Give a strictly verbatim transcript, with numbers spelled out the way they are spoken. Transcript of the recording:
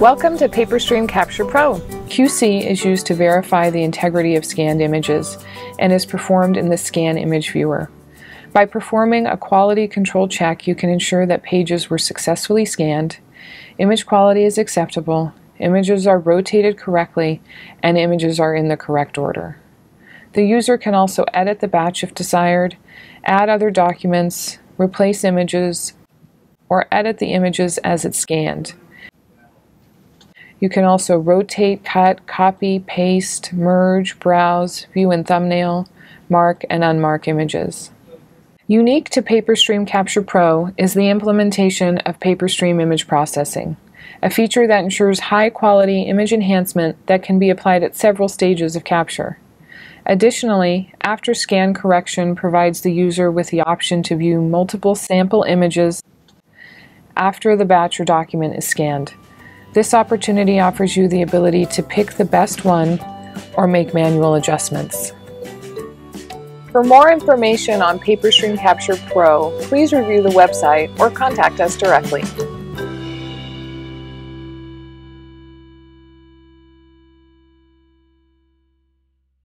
Welcome to PaperStream Capture Pro. Q C is used to verify the integrity of scanned images and is performed in the Scan Image Viewer. By performing a quality control check, you can ensure that pages were successfully scanned, image quality is acceptable, images are rotated correctly, and images are in the correct order. The user can also edit the batch if desired, add other documents, replace images, or edit the images as it's scanned. You can also rotate, cut, copy, paste, merge, browse, view and thumbnail, mark and unmark images. Unique to PaperStream Capture Pro is the implementation of PaperStream Image Processing, a feature that ensures high-quality image enhancement that can be applied at several stages of capture. Additionally, after scan correction provides the user with the option to view multiple sample images after the batch or document is scanned. This opportunity offers you the ability to pick the best one or make manual adjustments. For more information on PaperStream Capture Pro, please review the website or contact us directly.